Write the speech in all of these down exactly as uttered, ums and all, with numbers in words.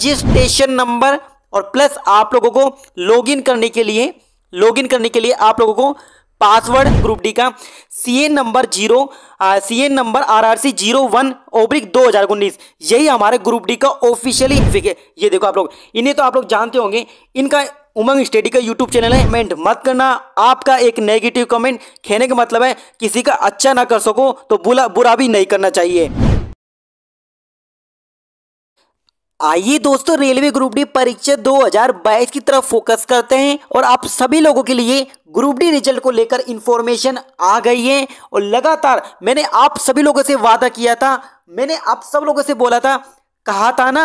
Registration number और plus आप लोगों को लॉगिन करने के लिए लॉगिन करने के लिए आप लोगों को पासवर्ड ग्रुप डी का C N number zero C N number R R C zero one oblique दो हज़ार उन्नीस यही हमारे ग्रुप डी का ऑफिशियली है। ये देखो आप लोग, इन्हें तो आप लोग जानते होंगे, इनका उमंग स्टडी का यूट्यूब चैनल है। कमेंट मत करना, आपका एक नेगेटिव कमेंट कहने का मतलब है किसी का अच्छा ना कर सको तो बुरा बुरा भी नहीं करना चाहिए। आइए दोस्तों, रेलवे ग्रुप डी परीक्षा दो हज़ार बाईस की तरफ फोकस करते हैं और आप सभी लोगों के लिए ग्रुप डी रिजल्ट को लेकर इंफॉर्मेशन आ गई है। और लगातार मैंने आप सभी लोगों से वादा किया था, मैंने आप सब लोगों से बोला था, कहा था ना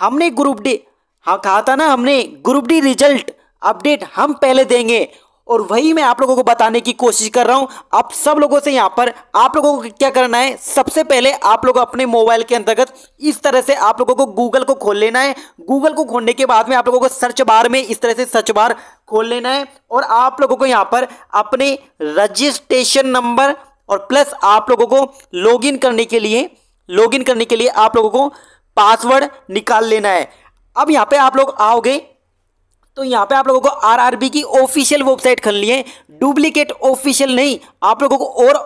हमने ग्रुप डी हाँ कहा था ना हमने ग्रुप डी रिजल्ट अपडेट हम पहले देंगे, और वही मैं आप लोगों को बताने की कोशिश कर रहा हूं। आप सब लोगों से यहाँ पर आप लोगों को क्या करना है, सबसे पहले आप लोग अपने मोबाइल के अंतर्गत इस तरह से आप लोगों को गूगल को खोल लेना है। गूगल को खोलने के बाद में आप लोगों को सर्च बार में इस तरह से सर्च बार खोल लेना है और आप लोगों को यहाँ पर अपने रजिस्ट्रेशन नंबर और प्लस आप लोगों को लॉगिन करने के लिए लॉगिन करने के लिए आप लोगों को पासवर्ड निकाल लेना है। अब यहाँ पे आप लोग आओगे तो यहाँ पे आप लोगों को आरआरबी की ऑफिशियल वेबसाइट खोलनी है, डुप्लीकेट ऑफिशियल नहीं, आप लोगों को और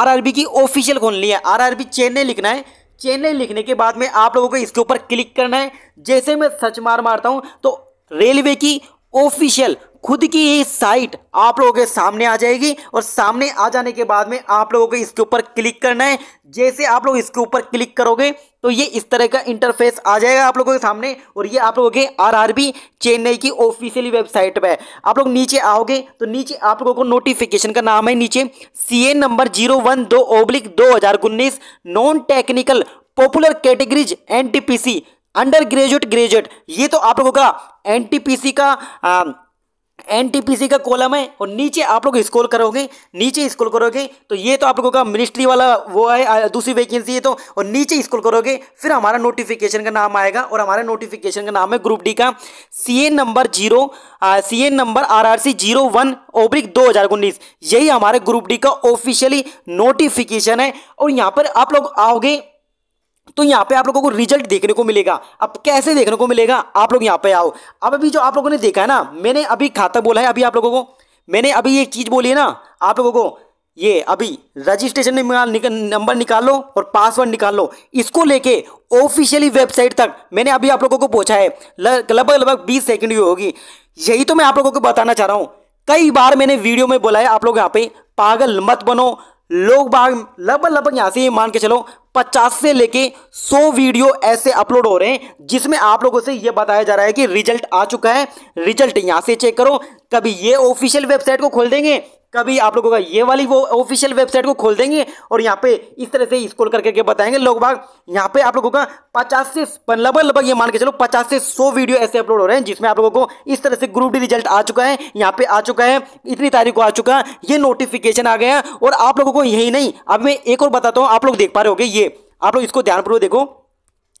आरआरबी की ऑफिशियल खोलनी है। आरआरबी चेन्नई लिखना है, चेन्नई लिखने के बाद में आप लोगों को इसके ऊपर क्लिक करना है। जैसे मैं सर्च मार मारता हूँ तो रेलवे की ऑफिशियल खुद की ये साइट आप लोगों के सामने आ जाएगी, और सामने आ जाने के बाद में आप लोगों को इसके ऊपर क्लिक करना है। जैसे आप लोग इसके ऊपर क्लिक करोगे तो ये इस तरह का इंटरफेस आ जाएगा आप लोगों के सामने, और ये आप लोगों के आरआरबी चेन्नई की ऑफिशियली वेबसाइट पे है। आप लोग नीचे आओगे तो नीचे आप लोगों को नोटिफिकेशन का नाम है, नीचे C N number zero one दो ओब्लिक दो हज़ार उन्नीस non technical popular categories N T P C under graduate graduate, ये तो आप लोगों का एन टी पी सी का आ, एनटीपीसी का कॉलम है। और नीचे आप लोग स्क्रॉल करोगे नीचे स्क्रॉल करोगे तो ये तो आप लोगों का मिनिस्ट्री वाला वो है, दूसरी वैकेंसी है तो, और नीचे स्क्रॉल करोगे फिर हमारा नोटिफिकेशन का नाम आएगा, और हमारा नोटिफिकेशन का नाम है ग्रुप डी का C N number zero C N number R R C zero one oblique दो हज़ार उन्नीस यही हमारे ग्रुप डी का ऑफिशियली नोटिफिकेशन है। और यहाँ पर आप लोग आओगे तो यहाँ पे आप लोगों को रिजल्ट देखने को मिलेगा। अब कैसे देखने को मिलेगा, आप लोग यहाँ पे आओ। अब अभी जो आप लोगों ने देखा है ना, मैंने अभी खाता बोला है, अभी आप लोगों को मैंने अभी ये चीज़ बोली है ना आप लोगों को, ये अभी रजिस्ट्रेशन नंबर निकाल लो और पासवर्ड निकाल लो, इसको लेके ऑफिशियली वेबसाइट तक मैंने अभी आप लोगों को पहुँचा है। लगभग लगभग बीस सेकेंड ही होगी। यही तो मैं आप लोगों को बताना चाह रहा हूँ, कई बार मैंने वीडियो में बोला है आप लोग यहाँ पे पागल मत बनो। लोग बाग लगभग लगभग यहाँ से ये मान के चलो पचास से लेके सौ वीडियो ऐसे अपलोड हो रहे हैं जिसमें आप लोगों से ये बताया जा रहा है कि रिजल्ट आ चुका है, रिजल्ट यहाँ से चेक करो। कभी ये ऑफिशियल वेबसाइट को खोल देंगे, कभी आप लोगों का ये वाली वो ऑफिशियल वेबसाइट को खोल देंगे और यहाँ पे इस तरह से स्क्रॉल करके के बताएंगे। लोग बाग यहाँ पे आप लोगों का पचास से लगभग लगभग ये मान के चलो पचास से सौ वीडियो ऐसे अपलोड हो रहे हैं जिसमें आप लोगों को इस तरह से ग्रुप डी रिजल्ट आ चुका है, यहाँ पे आ चुका है, इतनी तारीख को आ चुका है, ये नोटिफिकेशन आ गया। और आप लोगों को यही नहीं, अब मैं एक और बताता हूँ, आप लोग देख पा रहे होगे, ये आप लोग इसको ध्यानपूर्वक देखो,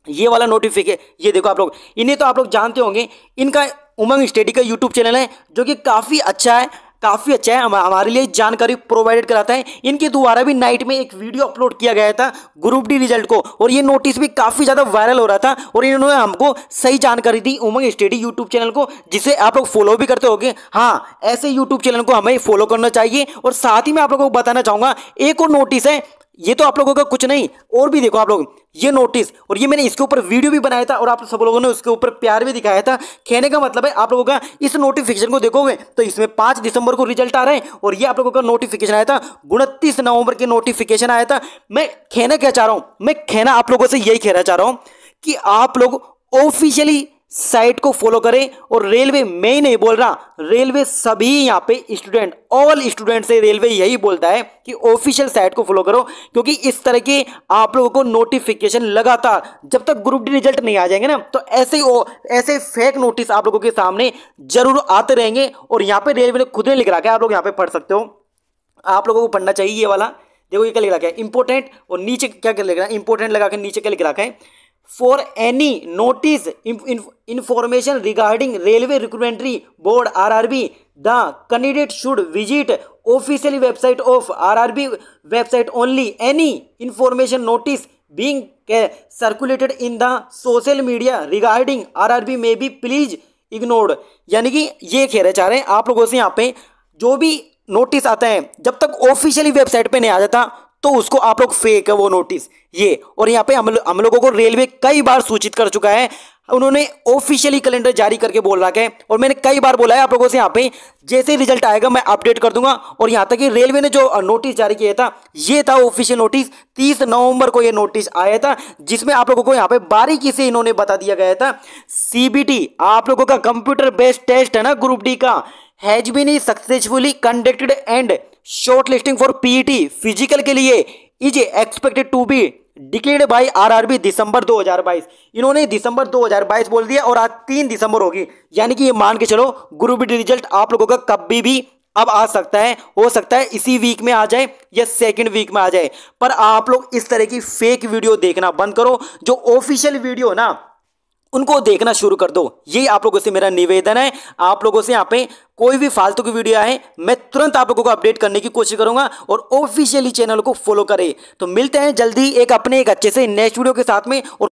ये वाला नोटिफिकेशन ये देखो आप लोग। इन्हें तो आप लोग जानते होंगे, इनका उमंग स्टडी का यूट्यूब चैनल है जो कि काफ़ी अच्छा है, काफ़ी अच्छा है, हम हमारे लिए जानकारी प्रोवाइड कराता है। इनके द्वारा भी नाइट में एक वीडियो अपलोड किया गया था ग्रुप डी रिजल्ट को, और ये नोटिस भी काफ़ी ज़्यादा वायरल हो रहा था, और इन्होंने हमको सही जानकारी दी उमंग स्टडी यूट्यूब चैनल को, जिसे आप लोग फॉलो भी करते होंगे। हाँ, ऐसे यूट्यूब चैनल को हमें फॉलो करना चाहिए। और साथ ही मैं आप लोगों को बताना चाहूँगा, एक और नोटिस है, ये तो आप लोगों का कुछ नहीं, और भी देखो आप लोग ये नोटिस, और ये मैंने इसके ऊपर वीडियो भी बनाया था और आप सब लोगों ने उसके ऊपर प्यार भी दिखाया था। कहने का मतलब है आप लोगों का इस नोटिफिकेशन को देखोगे तो इसमें पाँच दिसंबर को रिजल्ट आ रहे हैं, और ये आप लोगों का नोटिफिकेशन आया था उनतीस नवंबर के नोटिफिकेशन आया था। मैं कहना क्या चाह रहा हूँ, मैं कहना आप लोगों से यही कहना चाह रहा हूँ कि आप लोग ऑफिशियली साइट को फॉलो करें। और रेलवे, मैं ही नहीं बोल रहा, रेलवे सभी यहाँ पे स्टूडेंट, ऑल स्टूडेंट से रेलवे यही बोलता है कि ऑफिशियल साइट को फॉलो करो, क्योंकि इस तरह के आप लोगों को नोटिफिकेशन लगातार जब तक ग्रुप डी रिजल्ट नहीं आ जाएंगे ना, तो ऐसे ओ, ऐसे फेक नोटिस आप लोगों के सामने जरूर आते रहेंगे। और यहाँ पे रेलवे ने खुद ने लिख रखा है, आप लोग यहाँ पे पढ़ सकते हो, आप लोगों को पढ़ना चाहिए। ये वाला देखो, ये क्या लिख रखा है, इंपॉर्टेंट, और नीचे क्या क्या लिख रहा है, इंपॉर्टेंट लगा के नीचे क्या लिख रखा है, for any notice information regarding railway recruitment board R R B the candidate should visit official website of R R B website only. Any information notice being circulated in the social media regarding RRB में भी please ignored, यानी कि ये कह रहे चाह रहे हैं आप लोगों से यहाँ पे जो भी नोटिस आता है जब तक ऑफिशियली वेबसाइट पे नहीं आ जाता तो उसको आप लोग फेक है वो नोटिस ये। और यहाँ पे हम हम लोगों को रेलवे कई बार सूचित कर चुका है, उन्होंने ऑफिशियली कैलेंडर जारी करके बोल रखा है और मैंने कई बार बोला है आप लोगों से यहाँ पे जैसे रिजल्ट आएगा मैं अपडेट कर दूंगा। और यहाँ तक कि रेलवे ने जो नोटिस जारी किया था ये था ऑफिशियल नोटिस, तीस नवंबर को ये नोटिस आया था जिसमें आप लोगों को यहाँ पे बारीकी से इन्होंने बता दिया गया था सीबीटी आप लोगों का कंप्यूटर बेस्ड टेस्ट है ना ग्रुप डी का has been successfully conducted and short listing for PET physical के लिए is expected to be declared by RRB December दो हज़ार बाईस। इन्होंने दिसंबर दो हज़ार बाईस बोल दिया और आज तीन दिसंबर होगी, यानी कि ये मान के चलो ग्रुप डी रिजल्ट आप लोगों का कभी भी अब आ सकता है, हो सकता है इसी वीक में आ जाए या सेकंड वीक में आ जाए। पर आप लोग इस तरह की फेक वीडियो देखना बंद करो, जो ऑफिशियल वीडियो ना उनको देखना शुरू कर दो, ये आप लोगों से मेरा निवेदन है। आप लोगों से यहाँ पे कोई भी फालतू की वीडियो आए मैं तुरंत आप लोगों को अपडेट करने की कोशिश करूंगा और ऑफिशियली चैनल को फॉलो करें। तो मिलते हैं जल्दी एक अपने एक अच्छे से नेक्स्ट वीडियो के साथ में। और